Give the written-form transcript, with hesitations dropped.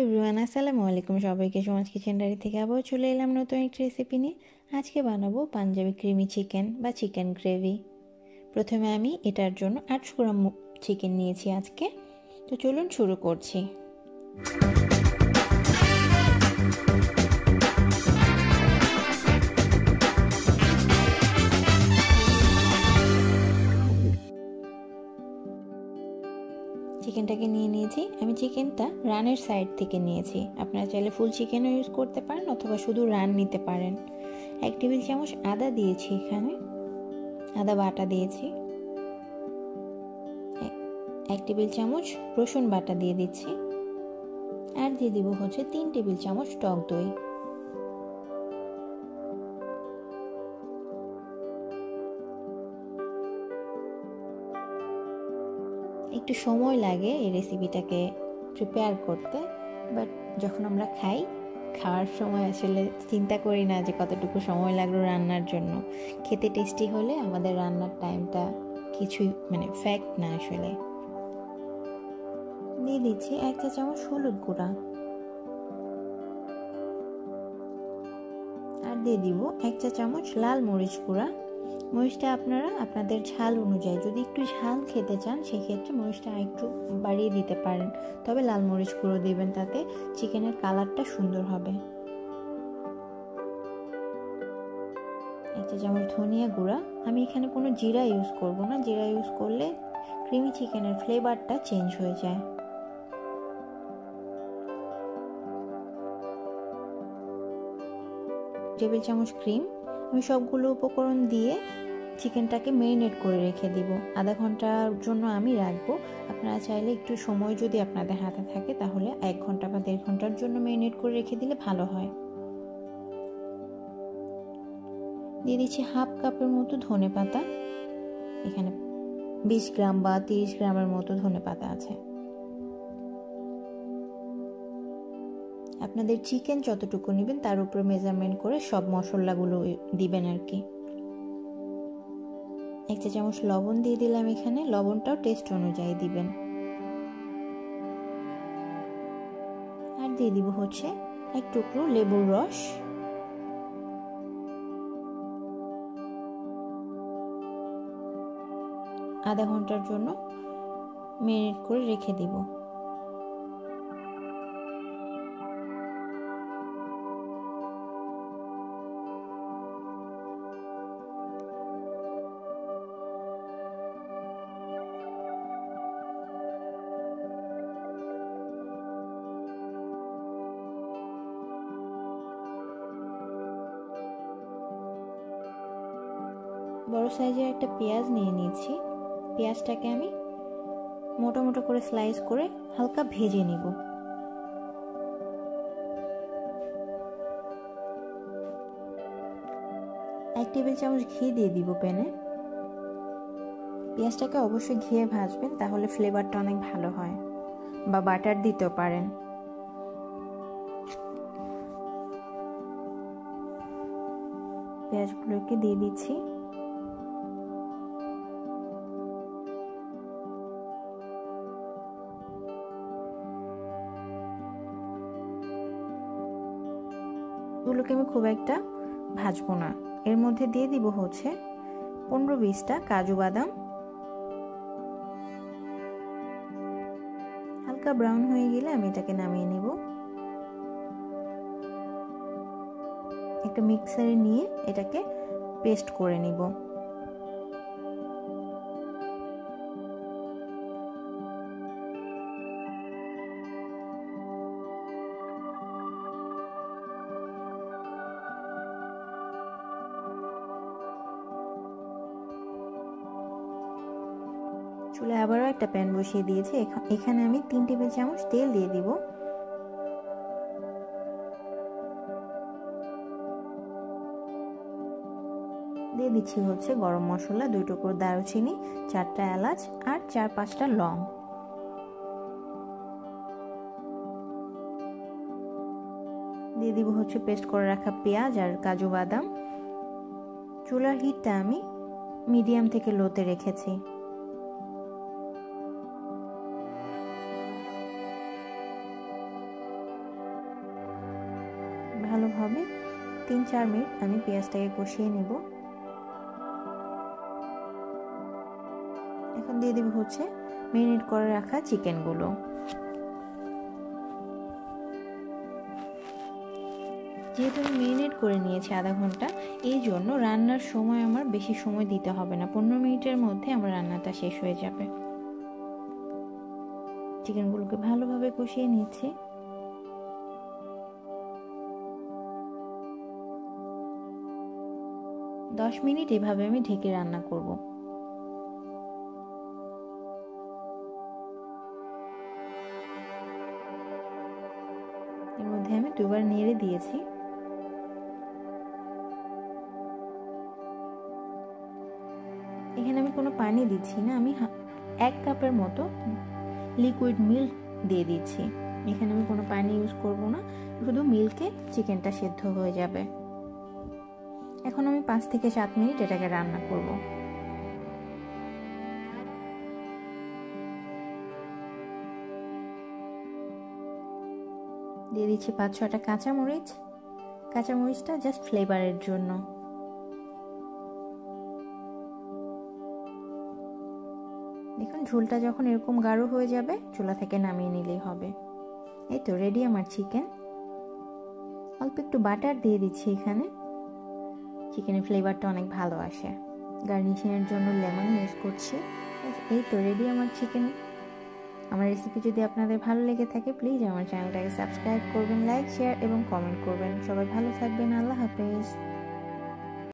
Everyone आसलामु आलैकुम सबाइके शुमा'स किचेन डायरी थेके आबार चले एलाम नतुन एक रेसिपि निये। आज के बानाबो पांजाबी क्रीमी चिकेन बा चिकेन ग्रेवी। प्रथमे आमी एटार जोन्नो 800 ग्राम चिकेन नियेछि आजके। तो चलुन शुरू करछि। চিকেনটাকে নিয়ে নিয়েছি আমি। চিকেনটা রানের সাইড থেকে নিয়েছি, আপনারা চাইলে ফুল চিকেনও ইউজ করতে পারেন অথবা শুধু রান নিতে পারেন। 1 টেবিল চামচ আদা দিয়েছি, এখানে আদা বাটা দিয়েছি। 1 টেবিল চামচ রসুন বাটা দিয়ে দিচ্ছি। আর দিয়ে দেব হচ্ছে 3 টেবিল চামচ টক দই। একটু সময় লাগে এই রেসিপিটাকে প্রিপেয়ার করতে, বাট যখন আমরা খাই খাওয়ার সময় আসলে চিন্তা করি না যে কতটুকু সময় লাগলো রান্নার জন্য। খেতে টেস্টি হলে আমাদের রান্নার টাইমটা কিছুই মানে ফ্যাক্ট না আসলে। দিয়ে দিচ্ছি 1 চা চামচ হলুদ গুঁড়া আর দিয়ে দিব 1 চা চামচ লাল মরিচ গুঁড়া। মরিচটা আপনারা আপনাদের ঝাল অনুযায়ী, যদি একটু ঝাল খেতে চান সেক্ষেত্রে মরিচটা একটু বাড়িয়ে দিতে পারেন, তবে লাল মরিচ গুঁড়ো দেবেন, তাতে চিকেনের কালারটা সুন্দর হবে। 1 চা চামচ ধনিয়া গুঁড়া। আমি এখানে কোনো জিরা ইউজ করব না, জিরা ইউজ করলে ক্রিমি চিকেনের ফ্লেভারটা চেঞ্জ হয়ে যায়। টেবিল চামচ ক্রিম। আমি সবগুলো উপকরণ দিয়ে চিকেনটাকে মেরিনেট করে রেখে দিব আধা ঘন্টার জন্য আমি রাখবো। আপনারা চাইলে একটু সময় যদি আপনাদের হাতে থাকে তাহলে 1 ঘন্টা বা 1.5 ঘন্টার জন্য মেরিনেট করে রেখে দিলে ভালো হয়। দিয়ে দিচ্ছি 1/2 কাপের মতো ধনে পাতা, এখানে 20 গ্রাম বা 30 গ্রামের মতো ধনে পাতা আছে। আপনাদের চিকেন যতটুকু নেবেন তার উপরে মেজারমেন্ট করে সব মশলাগুলো দিবেন আর কি। 1 চা চামচ লবণ দিয়ে দিলাম এখানে, লবণটাও টেস্ট অনুযায়ী দিবেন। আর দিয়ে দিব হচ্ছে 1 টুকরো লেবুর রস। আধা ঘন্টার জন্য মেরিনেট করে রেখে দিব। বড় সাইজের একটা পেঁয়াজ নিয়ে নিয়েছি, পেঁয়াজটাকে আমি মোটা মোটা করে স্লাইস করে হালকা ভেজে নিব। এক টেবিল চামচ ঘি দিয়ে দিব প্যানে। পেঁয়াজটাকে অবশ্যই ঘিয়ে ভাজবেন, তাহলে ফ্লেভারটা অনেক ভালো হয়, বা বাটার দিতেও পারেন। পেঁয়াজগুলোকে দিয়ে দিচ্ছি। এগুলোকে আমি খুব একটা ভাজবো না। এর মধ্যে দিয়ে দিব হচ্ছে 15-20টা কাজু বাদাম। হালকা ব্রাউন হয়ে গেলে আমি এটাকে নামিয়ে নিব। একটা মিক্সারে নিয়ে এটাকে পেস্ট করে নিব। চুলে আবারও একটা প্যান বসিয়ে দিয়েছি, এখানে আমি 3 টেবিল চামচ তেল দিয়ে দিব। দিয়ে দিচ্ছি হচ্ছে গরম মশলা, 2 টুকরো দারুচিনি, 4টা এলাচ আর 4-5টা লং। দিয়ে দিব হচ্ছে পেস্ট করে রাখা পেঁয়াজ আর কাজু বাদাম। চুলার হিটটা আমি মিডিয়াম থেকে লোতে রেখেছি। भालोभाबे 3-4 मिनट आमी पेंयाजटाके कषिये नेब। एखन दिये देब होच्छे मेरिनेट करे राखा चिकेनगुलो। जेहेतु आमी मेरिनेट करे नियेछि आधा घंटा, एई जोन्नो रान्नार समय आमार बेशी समय दिते होबे ना, 15 मिनिटेर मध्ये आमार रान्नाटा शेष हये जाबे। चिकेनगुलोके भालोभाबे कषिये नियेछि। दस मिनट एभावे आमी ढेके रान्ना करब। एर मধ্যে आमी दुबार नेड़े दिएছি। एखाনে आमी कोनो पानी दिচ্ছি না, आमी 1 কাপের মতো লিকুইড মিল্ক দিয়ে দিচ্ছি। এখানে আমি কোনো পানি ইউজ করব না, শুধু মিল্কে চিকেনটা সিদ্ধ হয়ে যাবে। এখন আমি 5 থেকে 7 মিনিট এটাকে রান্না করব। দিয়ে দিচ্ছি 5-6টা কাঁচামরিচ। কাঁচামরিচটা জাস্ট ফ্লেভারের জন্য। দেখুন ঝোলটা যখন এরকম গাঢ় হয়ে যাবে চুলা থেকে নামিয়ে নিলেই হবে। এই তো রেডি আমার চিকেন। অল্প একটু বাটার দিয়ে দিচ্ছি এখানে, চিকেনের ফ্লেভারটা অনেক ভালো আসে। গার্নিশিংয়ের জন্য লেমন ইউজ করছি। এই তো রেডি আমার চিকেন। আমার রেসিপি যদি আপনাদের ভালো লেগে থাকে প্লিজ আমার চ্যানেলটাকে সাবস্ক্রাইব করবেন, লাইক, শেয়ার এবং কমেন্ট করবেন। সবাই ভালো থাকবেন। আল্লাহ হাফেজ।